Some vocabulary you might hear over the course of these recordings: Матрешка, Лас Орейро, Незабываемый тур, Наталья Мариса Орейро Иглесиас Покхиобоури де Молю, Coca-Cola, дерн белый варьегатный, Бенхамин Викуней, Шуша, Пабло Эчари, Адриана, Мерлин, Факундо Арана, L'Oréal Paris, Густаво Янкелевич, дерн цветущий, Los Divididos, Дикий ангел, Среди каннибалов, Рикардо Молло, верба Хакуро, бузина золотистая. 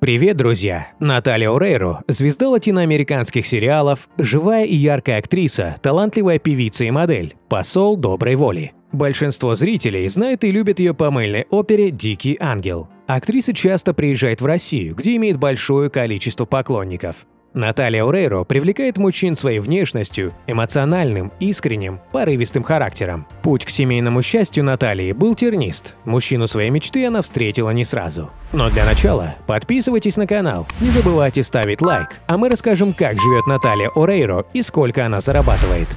Привет, друзья! Наталья Орейро – звезда латиноамериканских сериалов, живая и яркая актриса, талантливая певица и модель, посол доброй воли. Большинство зрителей знают и любят ее по мыльной опере «Дикий ангел». Актриса часто приезжает в Россию, где имеет большое количество поклонников. Наталья Орейро привлекает мужчин своей внешностью, эмоциональным, искренним, порывистым характером. Путь к семейному счастью Натальи был тернист. Мужчину своей мечты она встретила не сразу. Но для начала подписывайтесь на канал, не забывайте ставить лайк, а мы расскажем, как живет Наталья Орейро и сколько она зарабатывает.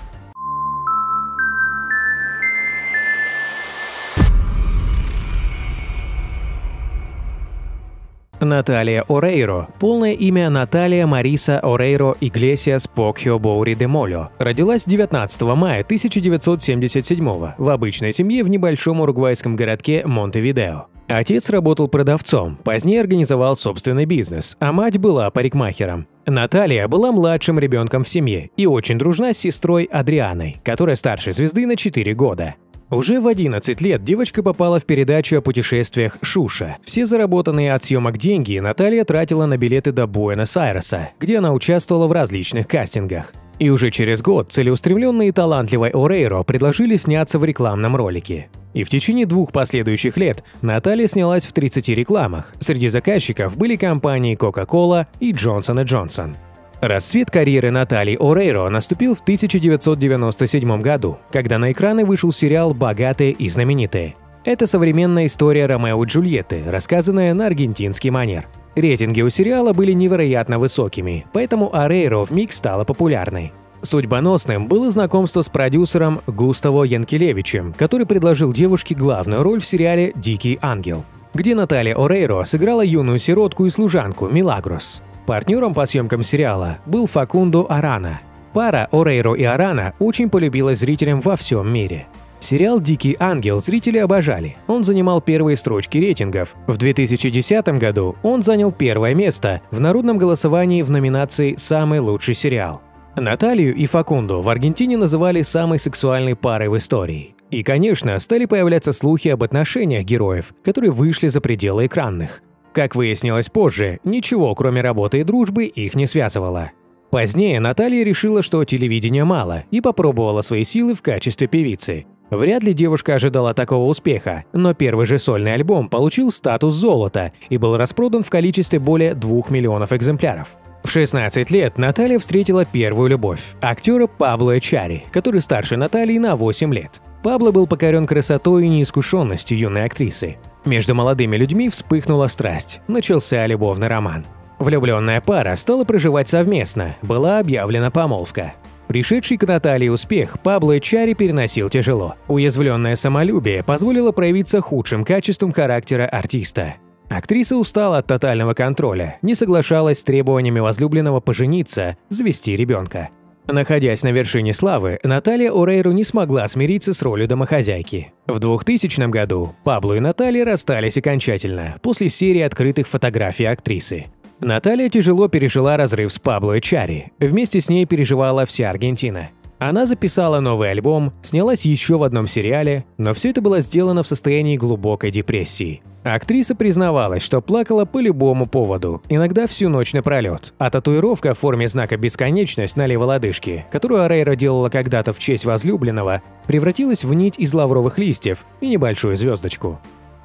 Наталья Орейро, полное имя Наталья Мариса Орейро Иглесиас Покхиобоури де Молю, родилась 19 мая 1977 в обычной семье в небольшом уругвайском городке Монтевидео. Отец работал продавцом, позднее организовал собственный бизнес, а мать была парикмахером. Наталья была младшим ребенком в семье и очень дружна с сестрой Адрианой, которая старше звезды на 4 года. Уже в 11 лет девочка попала в передачу о путешествиях «Шуша». Все заработанные от съемок деньги Наталья тратила на билеты до Буэнос-Айреса, где она участвовала в различных кастингах. И уже через год целеустремленные и талантливой Орейро предложили сняться в рекламном ролике. И в течение 2 последующих лет Наталья снялась в 30 рекламах. Среди заказчиков были компании Coca-Cola и Johnson & Johnson. Расцвет карьеры Натальи Орейро наступил в 1997 году, когда на экраны вышел сериал «Богатые и знаменитые». Это современная история Ромео и Джульетты, рассказанная на аргентинский манер. Рейтинги у сериала были невероятно высокими, поэтому Орейро вмиг стала популярной. Судьбоносным было знакомство с продюсером Густаво Янкелевичем, который предложил девушке главную роль в сериале «Дикий ангел», где Наталья Орейро сыграла юную сиротку и служанку Милагрос. Партнером по съемкам сериала был Факундо Арана. Пара Орейро и Арана очень полюбилась зрителям во всем мире. Сериал «Дикий ангел» зрители обожали. Он занимал первые строчки рейтингов. В 2010 году он занял первое место в народном голосовании в номинации «Самый лучший сериал». Наталью и Факунду в Аргентине называли самой сексуальной парой в истории. И, конечно, стали появляться слухи об отношениях героев, которые вышли за пределы экранных. Как выяснилось позже, ничего, кроме работы и дружбы, их не связывало. Позднее Наталья решила, что телевидения мало, и попробовала свои силы в качестве певицы. Вряд ли девушка ожидала такого успеха, но первый же сольный альбом получил статус золота и был распродан в количестве более 2 миллионов экземпляров. В 16 лет Наталья встретила первую любовь – актера Пабло Эчари, который старше Натальи на 8 лет. Пабло был покорен красотой и неискушенностью юной актрисы. Между молодыми людьми вспыхнула страсть, начался любовный роман. Влюбленная пара стала проживать совместно, была объявлена помолвка. Пришедший к Наталье успех Пабло Эчари переносил тяжело. Уязвленное самолюбие позволило проявиться худшим качеством характера артиста. Актриса устала от тотального контроля, не соглашалась с требованиями возлюбленного пожениться, завести ребенка. Находясь на вершине славы, Наталья Орейро не смогла смириться с ролью домохозяйки. В 2000 году Пабло и Наталья расстались окончательно, после серии открытых фотографий актрисы. Наталья тяжело пережила разрыв с Пабло Эчари, вместе с ней переживала вся Аргентина. Она записала новый альбом, снялась еще в одном сериале, но все это было сделано в состоянии глубокой депрессии. Актриса признавалась, что плакала по любому поводу, иногда всю ночь напролет, а татуировка в форме знака «бесконечность» на левой лодыжке, которую Орейро делала когда-то в честь возлюбленного, превратилась в нить из лавровых листьев и небольшую звездочку.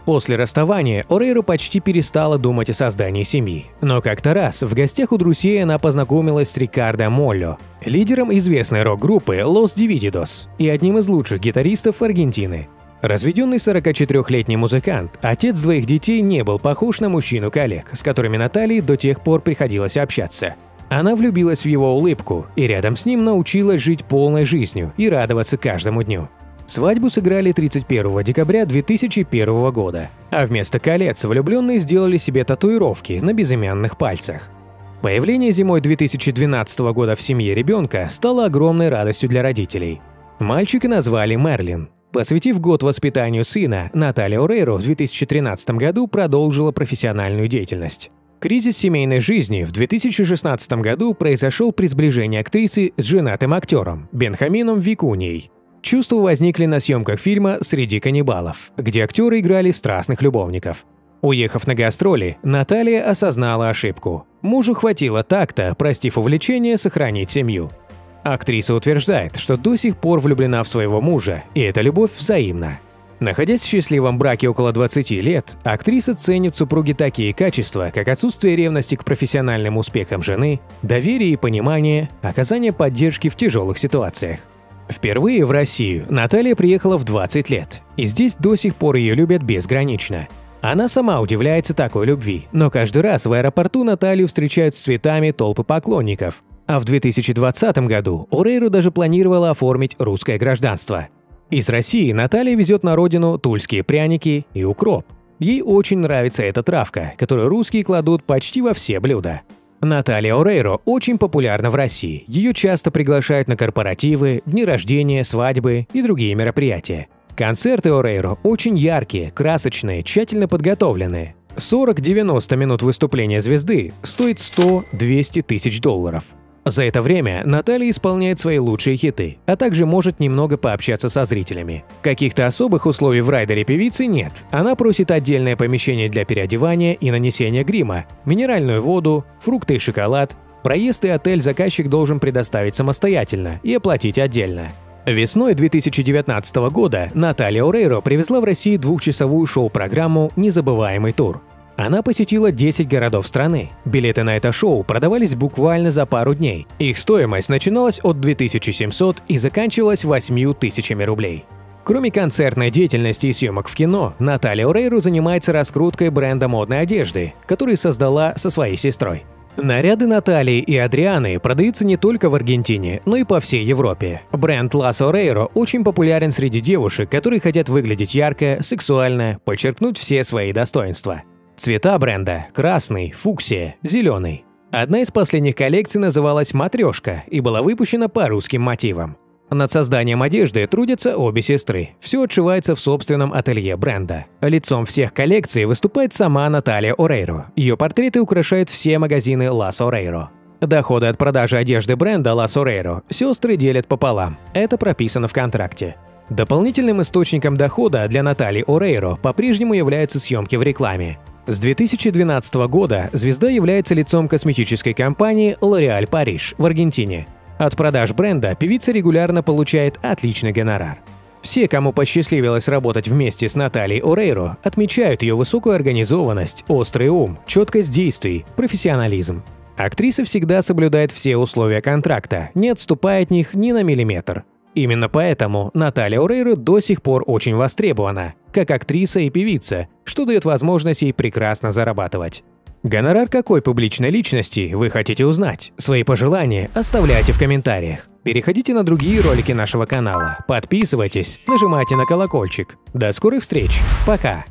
После расставания Орейро почти перестала думать о создании семьи. Но как-то раз в гостях у друзей она познакомилась с Рикардо Молло, лидером известной рок-группы Los Divididos и одним из лучших гитаристов Аргентины. Разведенный 44-летний музыкант, отец двоих детей не был похож на мужчину-коллег, с которыми Наталье до тех пор приходилось общаться. Она влюбилась в его улыбку и рядом с ним научилась жить полной жизнью и радоваться каждому дню. Свадьбу сыграли 31 декабря 2001 года, а вместо колец влюбленные сделали себе татуировки на безымянных пальцах. Появление зимой 2012 года в семье ребенка стало огромной радостью для родителей. Мальчика назвали Мерлин. Посвятив год воспитанию сына, Наталья Орейро в 2013 году продолжила профессиональную деятельность. Кризис семейной жизни в 2016 году произошел при сближении актрисы с женатым актером Бенхамином Викуней. Чувства возникли на съемках фильма «Среди каннибалов», где актеры играли страстных любовников. Уехав на гастроли, Наталья осознала ошибку. Мужу хватило такта, простив увлечение, сохранить семью. Актриса утверждает, что до сих пор влюблена в своего мужа, и эта любовь взаимна. Находясь в счастливом браке около 20 лет, актриса ценит в супруге такие качества, как отсутствие ревности к профессиональным успехам жены, доверие и понимание, оказание поддержки в тяжелых ситуациях. Впервые в Россию Наталья приехала в 20 лет, и здесь до сих пор ее любят безгранично. Она сама удивляется такой любви, но каждый раз в аэропорту Наталью встречают с цветами толпы поклонников. А в 2020 году Орейро даже планировала оформить русское гражданство. Из России Наталья везет на родину тульские пряники и укроп. Ей очень нравится эта травка, которую русские кладут почти во все блюда. Наталья Орейро очень популярна в России, ее часто приглашают на корпоративы, дни рождения, свадьбы и другие мероприятия. Концерты Орейро очень яркие, красочные, тщательно подготовленные. 40-90 минут выступления звезды стоит 100-200 тысяч долларов. За это время Наталья исполняет свои лучшие хиты, а также может немного пообщаться со зрителями. Каких-то особых условий в райдере певицы нет. Она просит отдельное помещение для переодевания и нанесения грима, минеральную воду, фрукты и шоколад. Проезд и отель заказчик должен предоставить самостоятельно и оплатить отдельно. Весной 2019 года Наталья Орейро привезла в Россию двухчасовую шоу-программу «Незабываемый тур». Она посетила 10 городов страны. Билеты на это шоу продавались буквально за пару дней. Их стоимость начиналась от 2700 и заканчивалась 8000 рублей. Кроме концертной деятельности и съемок в кино, Наталья Орейро занимается раскруткой бренда модной одежды, который создала со своей сестрой. Наряды Натальи и Адрианы продаются не только в Аргентине, но и по всей Европе. Бренд Лас Орейро очень популярен среди девушек, которые хотят выглядеть ярко, сексуально, подчеркнуть все свои достоинства. Цвета бренда – красный, фуксия, зеленый. Одна из последних коллекций называлась «Матрешка» и была выпущена по русским мотивам. Над созданием одежды трудятся обе сестры. Все отшивается в собственном ателье бренда. Лицом всех коллекций выступает сама Наталья Орейро. Ее портреты украшают все магазины Лас Орейро. Доходы от продажи одежды бренда Лас Орейро сестры делят пополам. Это прописано в контракте. Дополнительным источником дохода для Натальи Орейро по-прежнему являются съемки в рекламе. С 2012 года звезда является лицом косметической компании L'Oréal Paris в Аргентине. От продаж бренда певица регулярно получает отличный гонорар. Все, кому посчастливилось работать вместе с Натальей Орейро, отмечают ее высокую организованность, острый ум, четкость действий, профессионализм. Актриса всегда соблюдает все условия контракта, не отступая от них ни на миллиметр. Именно поэтому Наталья Орейро до сих пор очень востребована, как актриса и певица, что дает возможность ей прекрасно зарабатывать. Гонорар какой публичной личности вы хотите узнать? Свои пожелания оставляйте в комментариях. Переходите на другие ролики нашего канала, подписывайтесь, нажимайте на колокольчик. До скорых встреч, пока!